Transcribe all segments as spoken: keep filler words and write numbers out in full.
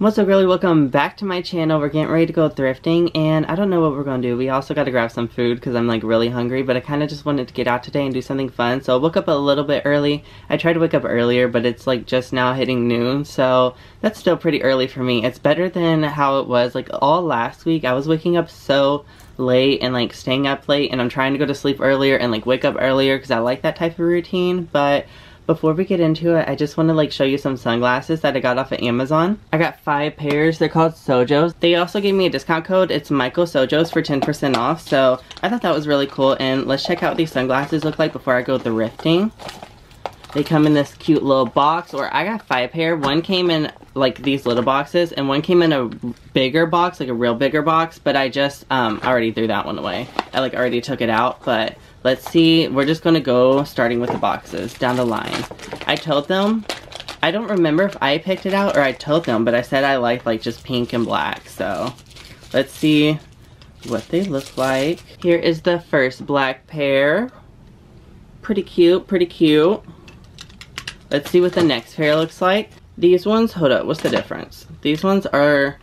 What's up, girly? Welcome back to my channel. We're getting ready to go thrifting, and I don't know what we're gonna do. We also gotta grab some food because I'm like really hungry, but I kind of just wanted to get out today and do something fun. So I woke up a little bit early. I tried to wake up earlier, but it's like just now hitting noon, so that's still pretty early for me. It's better than how it was like all last week. I was waking up so late and like staying up late, and I'm trying to go to sleep earlier and like wake up earlier because I like that type of routine. But before we get into it, I just want to like show you some sunglasses that I got off of Amazon. I got five pairs. They're called Sojos. They also gave me a discount code. It's Michael Sojos for ten percent off. So I thought that was really cool. And let's check out what these sunglasses look like before I go thrifting. They come in this cute little box, or I got five pair. One came in like these little boxes, and one came in a bigger box, like a real bigger box. But I just um, already threw that one away. I like already took it out, but let's see. We're just gonna go starting with the boxes down the line. I told them, I don't remember if I picked it out or I told them, but I said I like like just pink and black. So let's see what they look like. Here is the first black pair. Pretty cute, pretty cute. Let's see what the next pair looks like. These ones, hold up, what's the difference? These ones are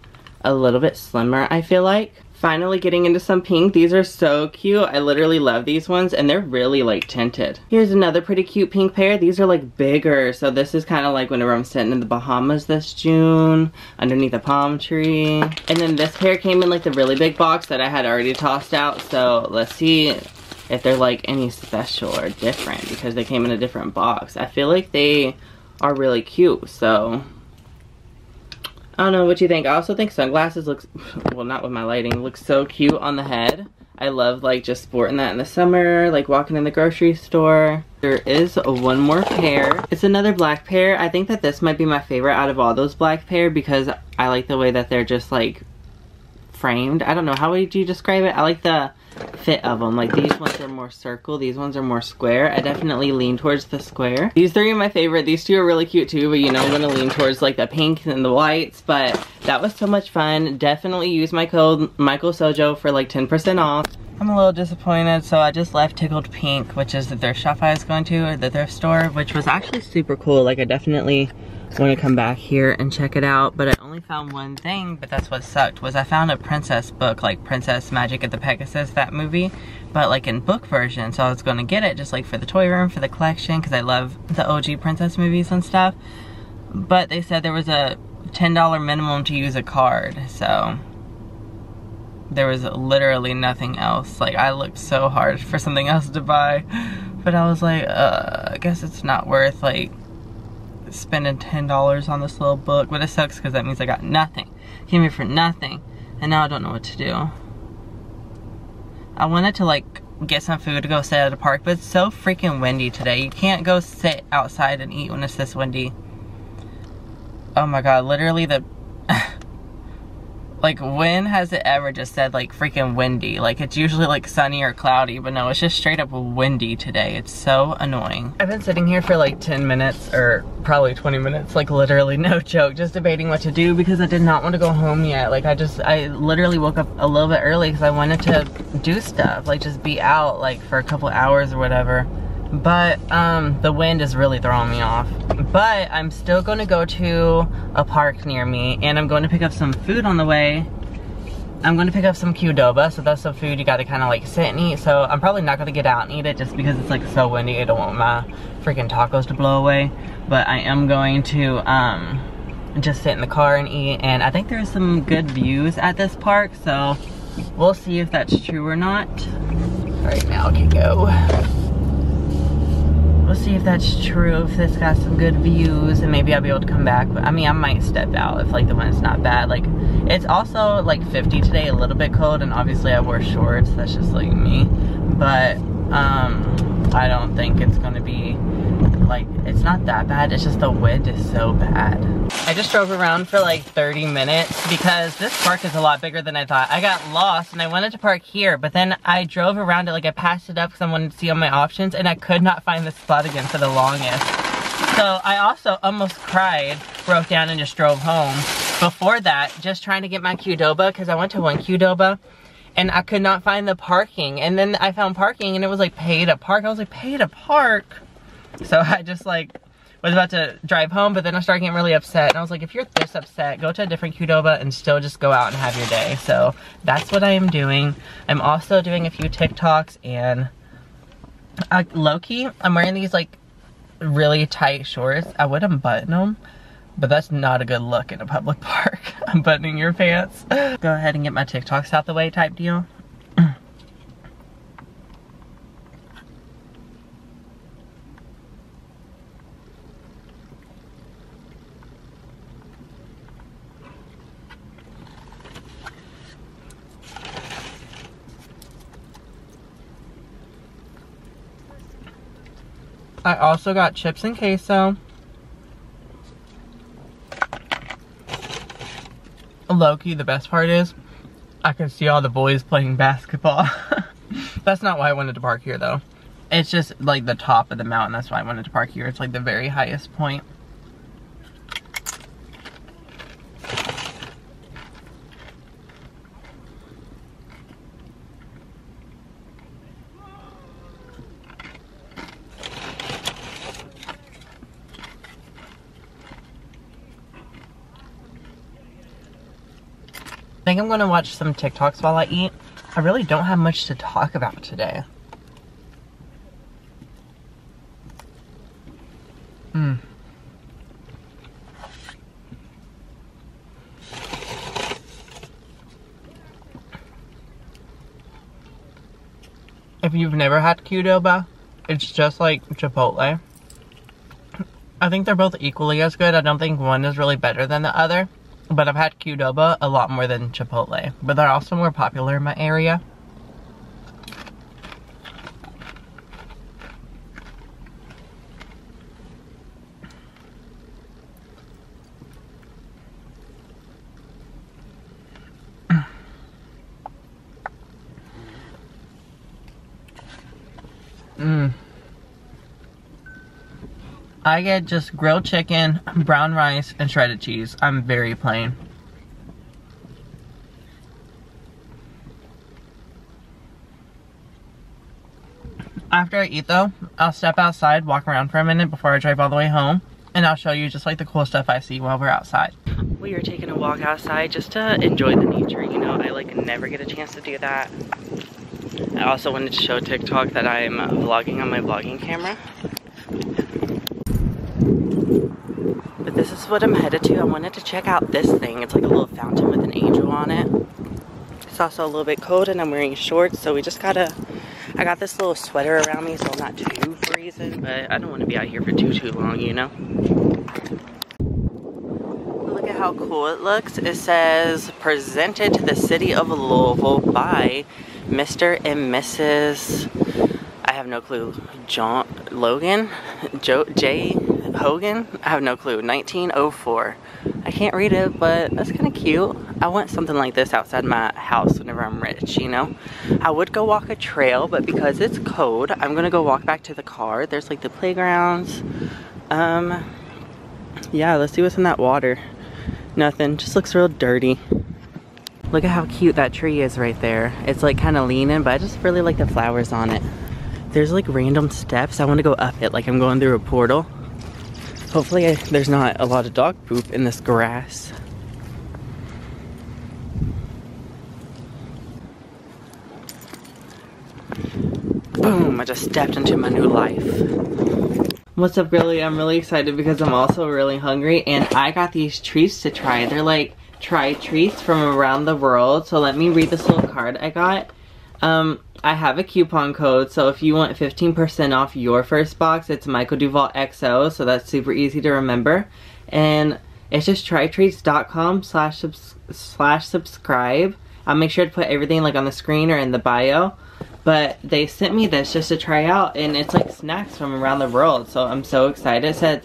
a little bit slimmer, I feel like. Finally getting into some pink. These are so cute. I literally love these ones, and they're really like tinted. Here's another pretty cute pink pair. These are like bigger, so this is kind of like whenever I'm sitting in the Bahamas this June underneath a palm tree. And then this pair came in like the really big box that I had already tossed out, so let's see if they're like any special or different because they came in a different box. I feel like they are really cute, so I don't know what you think. I also think sunglasses looks, well, not with my lighting, looks so cute on the head. I love like just sporting that in the summer, like walking in the grocery store. There is one more pair. It's another black pair. I think that this might be my favorite out of all those black pair because I like the way that they're just like framed. I don't know, how would you describe it? I like the fit of them. Like these ones are more circle, these ones are more square. I definitely lean towards the square. These three are my favorite. These two are really cute too, but you know I'm gonna lean towards like the pink and the whites. But that was so much fun. Definitely use my code Michael Sojo for like ten percent off. I'm a little disappointed, so I just left Tickled Pink, which is the thrift shop I was going to, or the thrift store, which was actually super cool. Like I definitely want to come back here and check it out, but I only found one thing. But that's what sucked, was I found a princess book, like Princess Magic at the Pegasus, that movie, but like in book version. So I was going to get it just like for the toy room, for the collection, because I love the O G princess movies and stuff. But they said there was a ten dollar minimum to use a card, so there was literally nothing else. Like I looked so hard for something else to buy, but I was like, uh, I guess it's not worth like spending ten dollars on this little book. But it sucks because that means I got nothing. Came here for nothing, and now I don't know what to do. I wanted to like get some food to go sit at a park, but it's so freaking windy today. You can't go sit outside and eat when it's this windy. Oh my god, literally the like, when has it ever just said like freaking windy? Like it's usually like sunny or cloudy, but no, it's just straight up windy today. It's so annoying. I've been sitting here for like ten minutes, or probably twenty minutes, like literally no joke, just debating what to do because I did not want to go home yet. Like I just, I literally woke up a little bit early because I wanted to do stuff, like just be out like for a couple hours or whatever. But um, the wind is really throwing me off. But I'm still gonna go to a park near me, and I'm going to pick up some food on the way. I'm gonna pick up some Qdoba, so that's the food you gotta kinda like sit and eat. So I'm probably not gonna get out and eat it just because it's like so windy. I don't want my freaking tacos to blow away. But I am going to um, just sit in the car and eat, and I think there's some good views at this park, so we'll see if that's true or not. Right now I can go. We'll see if that's true, if this got some good views, and maybe I'll be able to come back. But I mean, I might step out if like the wind's not bad. Like it's also like fifty today, a little bit cold, and obviously I wore shorts. That's just like me. But um, I don't think it's gonna be like, it's not that bad. It's just the wind is so bad. I just drove around for like thirty minutes because this park is a lot bigger than I thought. I got lost and I wanted to park here, but then I drove around it, like I passed it up because I wanted to see all my options, and I could not find this spot again for the longest. So I also almost cried, broke down, and just drove home. Before that, just trying to get my Qdoba because I went to one Qdoba and I could not find the parking. And then I found parking and it was like pay to park. I was like, pay to park? So I just like was about to drive home, but then I started getting really upset. And I was like, if you're this upset, go to a different Qdoba and still just go out and have your day. So that's what I am doing. I'm also doing a few TikToks, and uh, low-key, I'm wearing these like really tight shorts. I would unbutton them, but that's not a good look in a public park. I'm buttoning your pants. Go ahead and get my TikToks out the way type deal. I also got chips and queso. Low-key, the best part is I can see all the boys playing basketball. That's not why I wanted to park here though. It's just like the top of the mountain. That's why I wanted to park here. It's like the very highest point. I think I'm gonna watch some TikToks while I eat. I really don't have much to talk about today. Mm. If you've never had Qdoba, it's just like Chipotle. I think they're both equally as good. I don't think one is really better than the other. But I've had Qdoba a lot more than Chipotle. But they're also more popular in my area. Mmm. I get just grilled chicken, brown rice, and shredded cheese. I'm very plain. After I eat though, I'll step outside, walk around for a minute before I drive all the way home, and I'll show you just like the cool stuff I see while we're outside. We are taking a walk outside just to enjoy the nature, you know, I like never get a chance to do that. I also wanted to show TikTok that I'm vlogging on my vlogging camera. But this is what I'm headed to. I wanted to check out this thing. It's like a little fountain with an angel on it. It's also a little bit cold and I'm wearing shorts, so we just gotta, I got this little sweater around me, so I'm not too freezing, but I don't want to be out here for too, too long, you know? Look at how cool it looks. It says, presented to the city of Louisville by Mister and Missus I have no clue, John, Logan, Joe, Jay, Hogan? I have no clue. nineteen oh four. I can't read it, but that's kind of cute. I want something like this outside my house whenever I'm rich, you know? I would go walk a trail, but because it's cold, I'm gonna go walk back to the car. There's like the playgrounds. Um, yeah, let's see what's in that water. Nothing. Just looks real dirty. Look at how cute that tree is right there. It's like kind of leaning, but I just really like the flowers on it. There's like random steps. I want to go up it like I'm going through a portal. Hopefully I, there's not a lot of dog poop in this grass. Boom, I just stepped into my new life. What's up, girly? I'm really excited because I'm also really hungry and I got these treats to try. They're like Try Treats from around the world. So let me read this little card I got. Um, I have a coupon code, so if you want fifteen percent off your first box, it's Michaelduvallxo, so that's super easy to remember. And it's just trytreats.com slash slash subscribe. I'll make sure to put everything like on the screen or in the bio. But they sent me this just to try out, and it's like snacks from around the world, so I'm so excited. It says,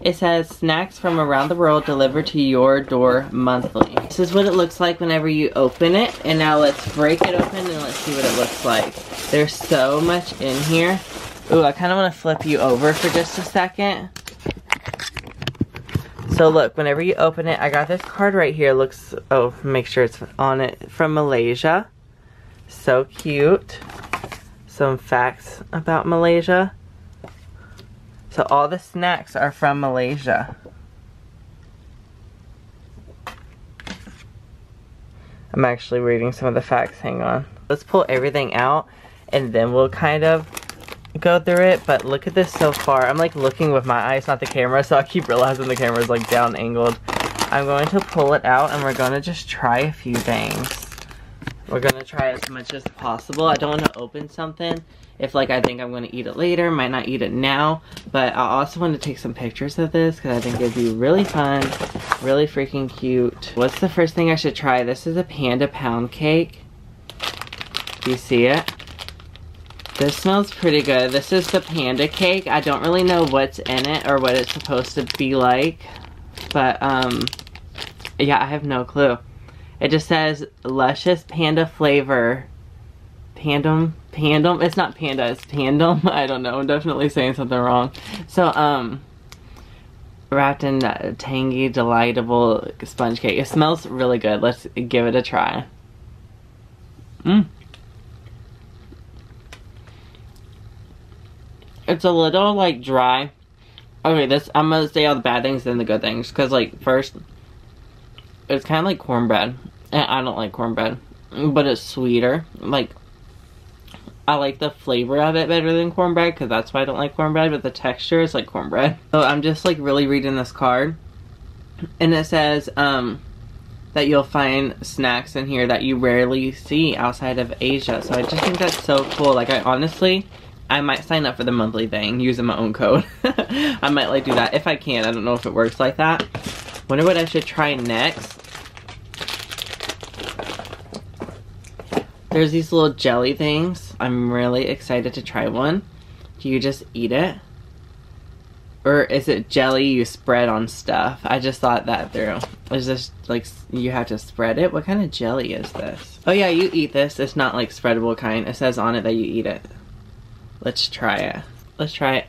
it says snacks from around the world delivered to your door monthly. This is what it looks like whenever you open it. And now let's break it open and let's see what it looks like. There's so much in here. Ooh, I kind of want to flip you over for just a second. So look, whenever you open it, I got this card right here. It looks, oh, make sure it's on it, from Malaysia. So cute. Some facts about Malaysia. So all the snacks are from Malaysia. I'm actually reading some of the facts, hang on. Let's pull everything out and then we'll kind of go through it, but look at this so far. I'm like looking with my eyes, not the camera, so I keep realizing the camera's like down angled. I'm going to pull it out and we're gonna just try a few things. We're gonna try as much as possible. I don't wanna open something if like I think I'm gonna eat it later, might not eat it now, but I also wanna take some pictures of this because I think it'd be really fun, really freaking cute. What's the first thing I should try? This is a panda pound cake. Do you see it? This smells pretty good. This is the panda cake. I don't really know what's in it or what it's supposed to be like, but um, yeah, I have no clue. It just says luscious panda flavor. Pandum? Pandum? It's not panda, it's pandum. I don't know, I'm definitely saying something wrong. So, um, wrapped in a tangy, delightable sponge cake. It smells really good. Let's give it a try. Mmm. It's a little, like, dry. Okay, this, I'm gonna say all the bad things and the good things. Because, like, first, it's kind of like cornbread. And I don't like cornbread. But it's sweeter. Like, I like the flavor of it better than cornbread. Because that's why I don't like cornbread. But the texture is like cornbread. So, I'm just, like, really reading this card. And it says, um, that you'll find snacks in here that you rarely see outside of Asia. So, I just think that's so cool. Like, I honestly... I might sign up for the monthly thing using my own code. I might like do that if I can. I don't know if it works like that. Wonder what I should try next. There's these little jelly things. I'm really excited to try one. Do you just eat it? Or is it jelly you spread on stuff? I just thought that through. Is this like you have to spread it? What kind of jelly is this? Oh yeah, you eat this. It's not like spreadable kind. It says on it that you eat it. Let's try it. Let's try it.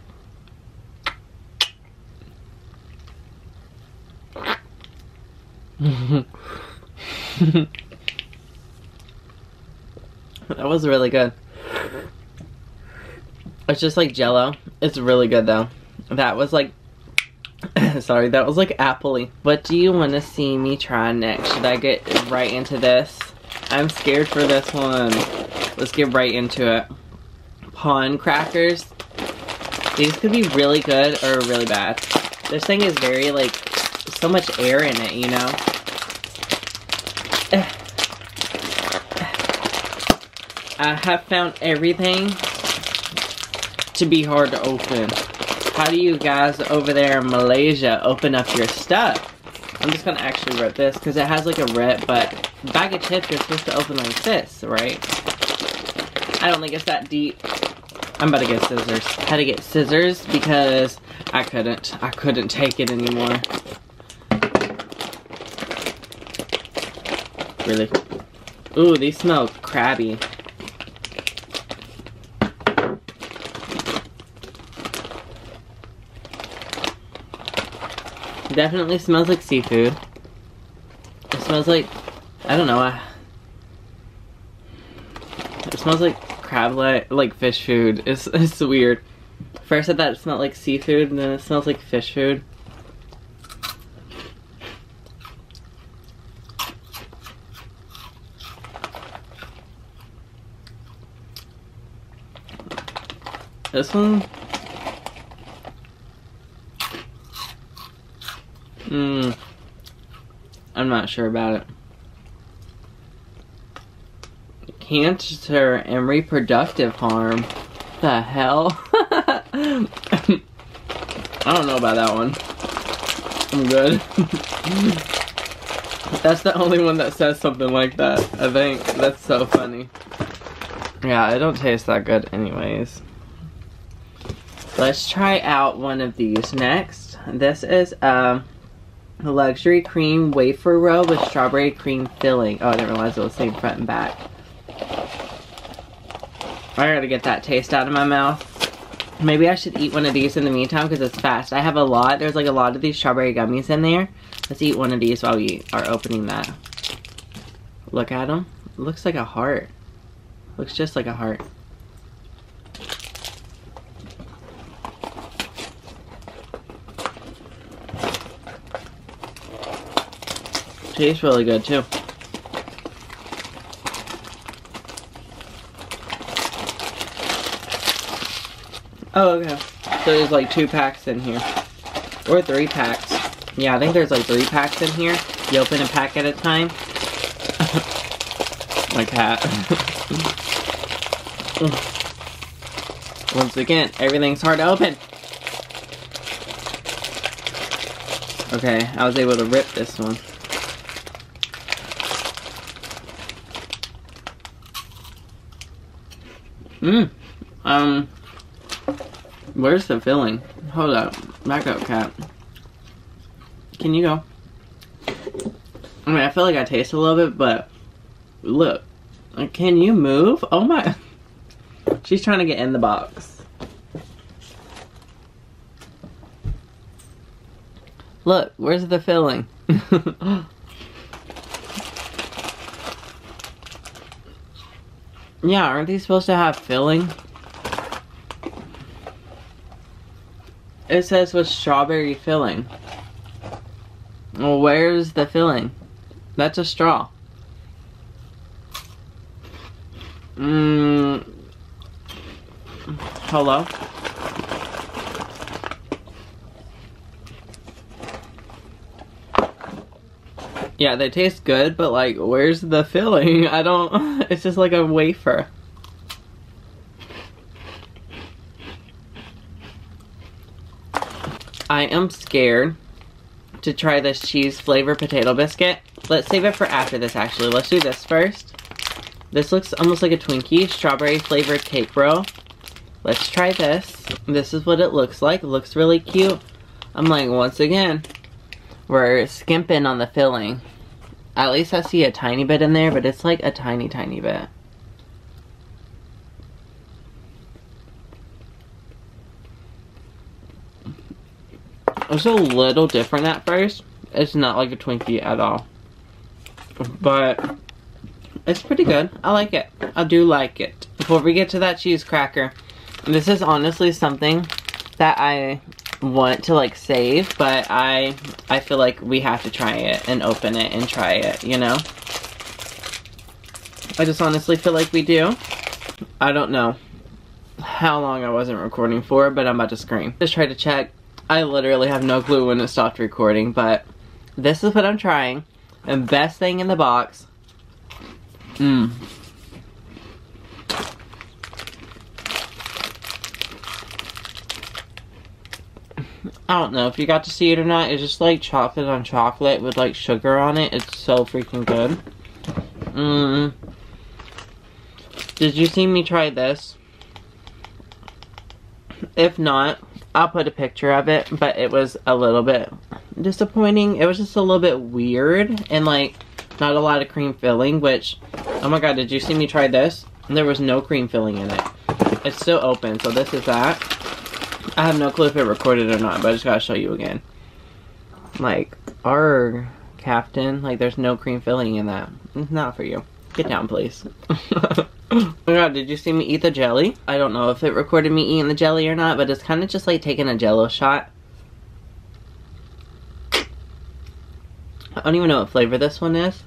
That was really good. It's just like Jello. It's really good though. That was like, sorry, that was like apple-y. What do you want to see me try next? Should I get right into this? I'm scared for this one. Let's get right into it. Pawn crackers. These could be really good or really bad. This thing is very like so much air in it, you know. I have found everything to be hard to open. How do you guys over there in Malaysia open up your stuff? I'm just gonna actually rip this because it has like a rip, but bag of chips you're supposed to open like this, right? I don't think it's that deep. I'm about to get scissors. Had to get scissors because I couldn't. I couldn't take it anymore. Really? Ooh, these smell crabby. Definitely smells like seafood. It smells like, I don't know. I, it smells like crab, like, like fish food. It's, it's weird. First I thought it smelled like seafood and then it smells like fish food. This one? Mmm. I'm not sure about it. Cancer and reproductive harm. The hell? I don't know about that one. I'm good. That's the only one that says something like that, I think. That's so funny. Yeah, it don't taste that good anyways. Let's try out one of these next. This is a luxury cream wafer roll with strawberry cream filling. Oh, I didn't realize it was the same front and back. I gotta get that taste out of my mouth. Maybe I should eat one of these in the meantime because it's fast. I have a lot. There's like a lot of these strawberry gummies in there. Let's eat one of these while we are opening that. Look at them. Looks like a heart. Looks just like a heart. tastes really good too. Oh, okay. So there's like two packs in here. Or three packs. Yeah, I think there's like three packs in here. You open a pack at a time. My cat. Once again, everything's hard to open. Okay, I was able to rip this one. Mmm. Um. Where's the filling? Hold up. Back up, cat. Can you go? I mean, I feel like I taste a little bit, but look. Can you move? Oh my. She's trying to get in the box. Look, where's the filling? Yeah, aren't these supposed to have filling? It says with strawberry filling. Well, where's the filling? That's a straw. Mmm. Hello? Yeah, they taste good, but like, where's the filling? I don't... It's just like a wafer. I am scared to try this cheese flavored potato biscuit. Let's save it for after this, actually. Let's do this first. This looks almost like a Twinkie, strawberry flavored cake roll. Let's try this. This is what it looks like. It looks really cute. I'm like, once again, we're skimping on the filling. At least I see a tiny bit in there, but it's like a tiny, tiny bit. It's a little different at first. It's not like a Twinkie at all. But it's pretty good. I like it. I do like it. Before we get to that cheese cracker, this is honestly something that I want to like save, but I I feel like we have to try it and open it and try it, you know? I just honestly feel like we do. I don't know how long I wasn't recording for, but I'm about to scream. Just try to check. I literally have no clue when it stopped recording, but this is what I'm trying. And best thing in the box. Mmm. I don't know if you got to see it or not. It's just like chocolate on chocolate with like sugar on it. It's so freaking good. Mmm. Did you see me try this? If not, I'll put a picture of it, but it was a little bit disappointing. It was just a little bit weird and like not a lot of cream filling, which, oh my god, did you see me try this? And there was no cream filling in it. It's still open, so this is that. I have no clue if it recorded or not, but I just gotta show you again. Like, arg, Captain. Like, there's no cream filling in that. It's not for you. Get down, please. Oh my god, did you see me eat the jelly? I don't know if it recorded me eating the jelly or not, but it's kind of just like taking a jello shot. I don't even know what flavor this one is.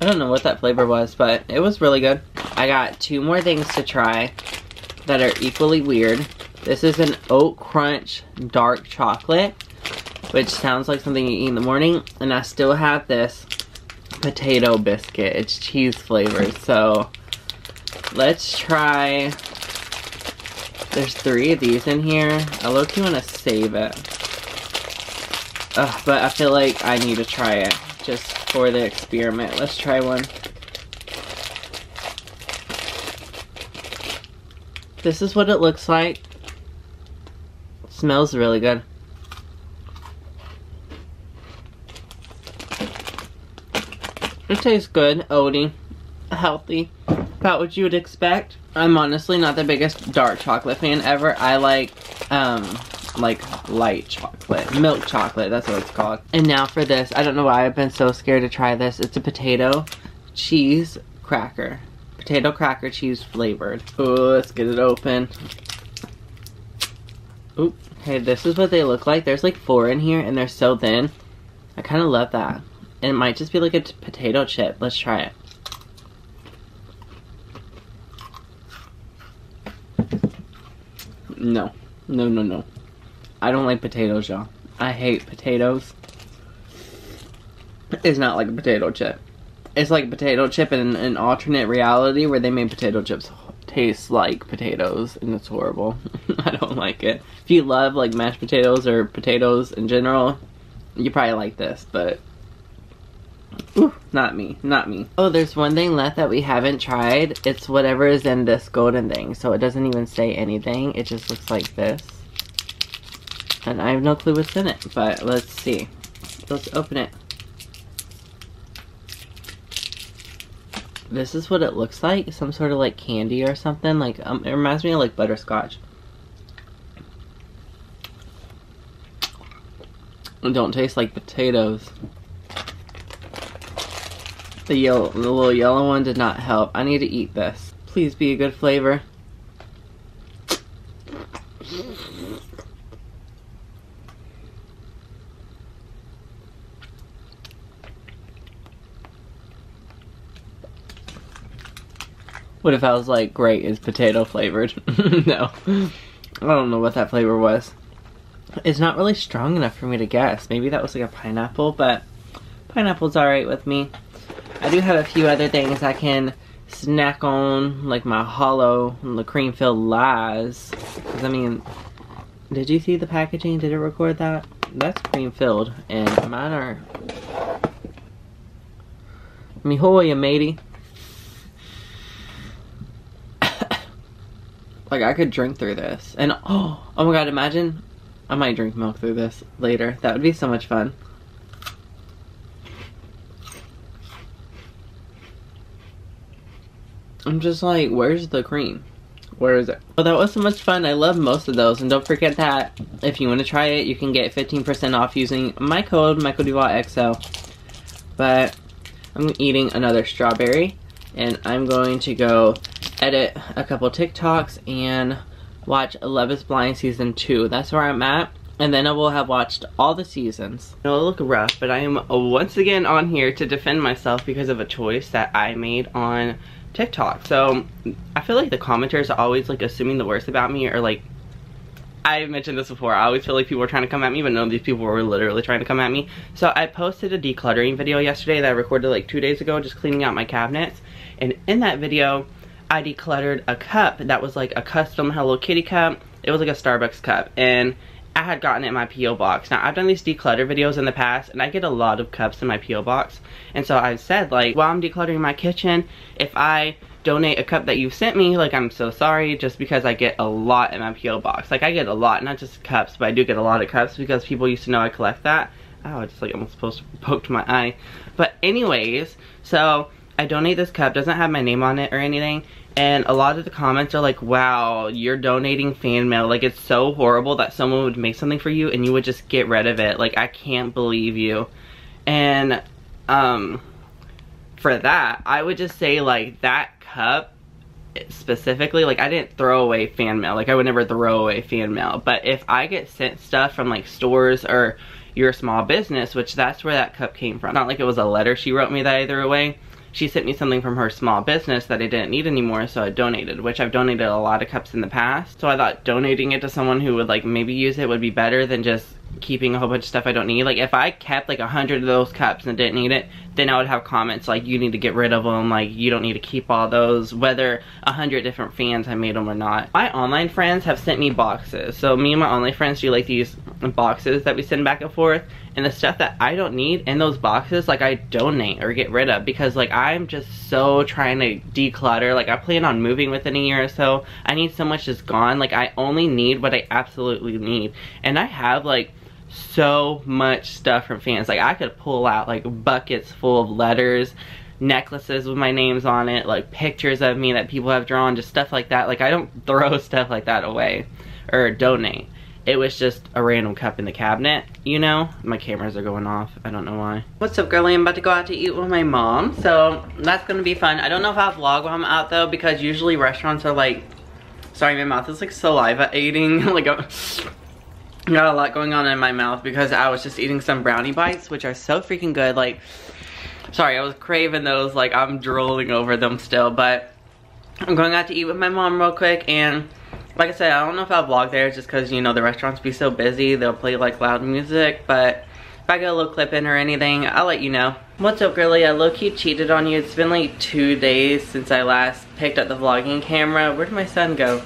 I don't know what that flavor was, but it was really good. I got two more things to try that are equally weird. This is an oat crunch dark chocolate, which sounds like something you eat in the morning, and I still have this potato biscuit. It's cheese flavored, so let's try. There's three of these in here. I low-key want to save it. Ugh, but I feel like I need to try it, just for the experiment. Let's try one. This is what it looks like. It smells really good. It tastes good, oaty, healthy, about what you would expect. I'm honestly not the biggest dark chocolate fan ever. I like, um, like light chocolate, milk chocolate, that's what it's called. And now for this, I don't know why I've been so scared to try this. It's a potato cheese cracker. Potato cracker cheese flavored. Oh, let's get it open. Oop. Hey, this is what they look like. There's like four in here and they're so thin. I kind of love that. And it might just be like a potato chip. Let's try it. No. No, no, no. I don't like potatoes, y'all. I hate potatoes. It's not like a potato chip. It's like a potato chip in an alternate reality where they made potato chips taste like potatoes, and it's horrible. I don't like it. If you love like mashed potatoes or potatoes in general, you probably like this, but ooh, not me, not me. Oh, there's one thing left that we haven't tried. It's whatever is in this golden thing, so it doesn't even say anything. It just looks like this. And I have no clue what's in it, but let's see. Let's open it. This is what it looks like. Some sort of like candy or something. Like um, it reminds me of like butterscotch. It don't taste like potatoes. The yellow, the little yellow one did not help. I need to eat this. Please be a good flavor. What if I was like, great, it's potato flavored? No. I don't know what that flavor was. It's not really strong enough for me to guess. Maybe that was like a pineapple, but pineapple's alright with me. I do have a few other things I can snack on, like my hollow the cream filled lies. Because I mean, did you see the packaging? Did it record that? That's cream filled, and mine are. Mihoya, matey. Like, I could drink through this. And, oh, oh my god, imagine. I might drink milk through this later. That would be so much fun. I'm just like, where's the cream? Where is it? Well, that was so much fun. I love most of those. And don't forget that if you want to try it, you can get fifteen percent off using my code, Michael Duval X O. But I'm eating another strawberry. And I'm going to go edit a couple TikToks and watch Love is Blind season two. That's where I'm at. And then I will have watched all the seasons. It'll look rough, but I am once again on here to defend myself because of a choice that I made on TikTok. So I feel like the commenters are always like assuming the worst about me, or like, I've mentioned this before, I always feel like people are trying to come at me, but no, these people were literally trying to come at me. So I posted a decluttering video yesterday that I recorded like two days ago, just cleaning out my cabinets. And in that video, I decluttered a cup that was like a custom Hello Kitty cup. It was like a Starbucks cup, and I had gotten it in my P O box. Now, I've done these declutter videos in the past, and I get a lot of cups in my P O box. And so I said, like, while I'm decluttering my kitchen, if I donate a cup that you've sent me, like, I'm so sorry, just because I get a lot in my P O box. Like, I get a lot, not just cups, but I do get a lot of cups because people used to know I collect that. Oh, I just like almost poked my eye. But anyways, so I donate this cup, doesn't have my name on it or anything, and a lot of the comments are like, wow, you're donating fan mail, like it's so horrible that someone would make something for you and you would just get rid of it, like I can't believe you. And um for that, I would just say, like, that cup specifically, like I didn't throw away fan mail, like I would never throw away fan mail, but if I get sent stuff from like stores or your small business, which that's where that cup came from, not like it was a letter she wrote me that I threw away. She sent me something from her small business that I didn't need anymore, so I donated, which I've donated a lot of cups in the past. So I thought donating it to someone who would like maybe use it would be better than just keeping a whole bunch of stuff I don't need. Like if I kept like a hundred of those cups and didn't need it, then I would have comments like, you need to get rid of them, like you don't need to keep all those, whether a hundred different fans I made them or not. My online friends have sent me boxes. So me and my online friends do like these boxes that we send back and forth, and the stuff that I don't need in those boxes, like I donate or get rid of, because like I'm just so trying to declutter. Like I plan on moving within a year or so. I need so much just gone. Like I only need what I absolutely need. And I have like so much stuff from fans. Like I could pull out like buckets full of letters, necklaces with my names on it, like pictures of me that people have drawn, just stuff like that. Like I don't throw stuff like that away or donate. It was just a random cup in the cabinet, you know? My cameras are going off, I don't know why. What's up, girlie? I'm about to go out to eat with my mom, so that's gonna be fun. I don't know if I'll vlog while I'm out though, because usually restaurants are like, sorry, my mouth is like saliva-ating, like a got a lot going on in my mouth because I was just eating some brownie bites, which are so freaking good. Like, sorry, I was craving those. Like, I'm drooling over them still, but I'm going out to eat with my mom real quick. And like I said, I don't know if I'll vlog there just because, you know, the restaurants be so busy. They'll play, like, loud music, but if I get a little clip in or anything, I'll let you know. What's up, girly? I low-key cheated on you. It's been, like, two days since I last picked up the vlogging camera. Where'd my son go?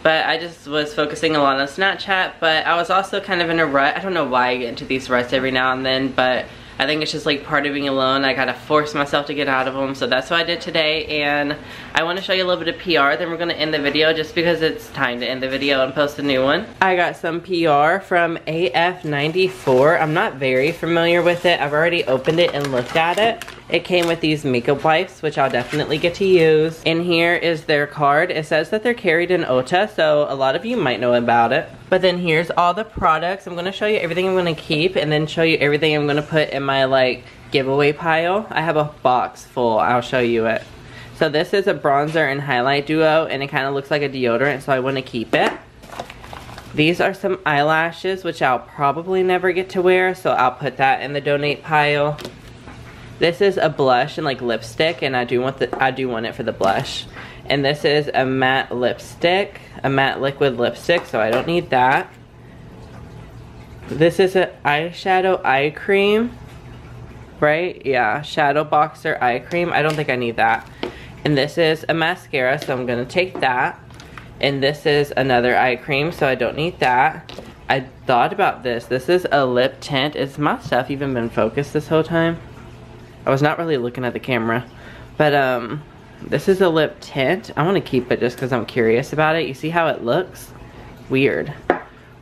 But I just was focusing a lot on Snapchat, but I was also kind of in a rut. I don't know why I get into these ruts every now and then, but I think it's just like part of being alone. I gotta force myself to get out of them, so that's what I did today. And I want to show you a little bit of P R, then we're gonna end the video just because it's time to end the video and post a new one. I got some P R from A F ninety-four. I'm not very familiar with it. I've already opened it and looked at it. It came with these makeup wipes, which I'll definitely get to use. And here is their card. It says that they're carried in Ota, so a lot of you might know about it. But then here's all the products. I'm gonna show you everything I'm gonna keep and then show you everything I'm gonna put in my like giveaway pile. I have a box full, I'll show you it. So this is a bronzer and highlight duo, and it kinda looks like a deodorant, so I wanna keep it. These are some eyelashes, which I'll probably never get to wear, so I'll put that in the donate pile. This is a blush and like lipstick, and I do want the I do want it for the blush. And this is a matte lipstick, a matte liquid lipstick, so I don't need that. This is an eyeshadow eye cream, right? Yeah, Shadow Boxer eye cream. I don't think I need that. And this is a mascara, so I'm gonna take that. And this is another eye cream, so I don't need that. I thought about this. This is a lip tint. Is my stuff even been focused this whole time? I was not really looking at the camera, but um, this is a lip tint. I want to keep it just because I'm curious about it. You see how it looks? Weird.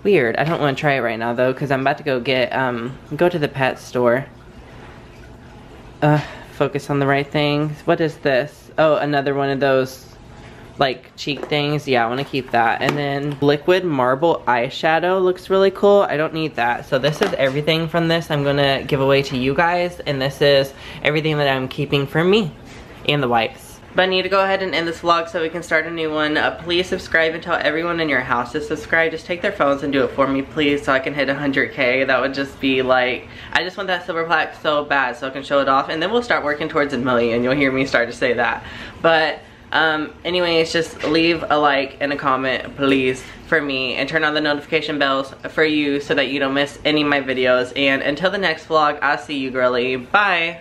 Weird. I don't want to try it right now, though, because I'm about to go get, um, go to the pet store. Uh, focus on the right things. What is this? Oh, another one of those, like, cheek things. Yeah, I want to keep that. And then liquid marble eyeshadow looks really cool. I don't need that. So this is everything from this I'm going to give away to you guys. And this is everything that I'm keeping for me and the wipes. But I need to go ahead and end this vlog so we can start a new one. Uh, please subscribe and tell everyone in your house to subscribe. Just take their phones and do it for me, please, so I can hit one hundred K. That would just be like, I just want that silver plaque so bad so I can show it off. And then we'll start working towards a million. You'll hear me start to say that. But Um, anyways, just leave a like and a comment, please, for me, and turn on the notification bells for you so that you don't miss any of my videos. And until the next vlog, I'll see you, girly. Bye!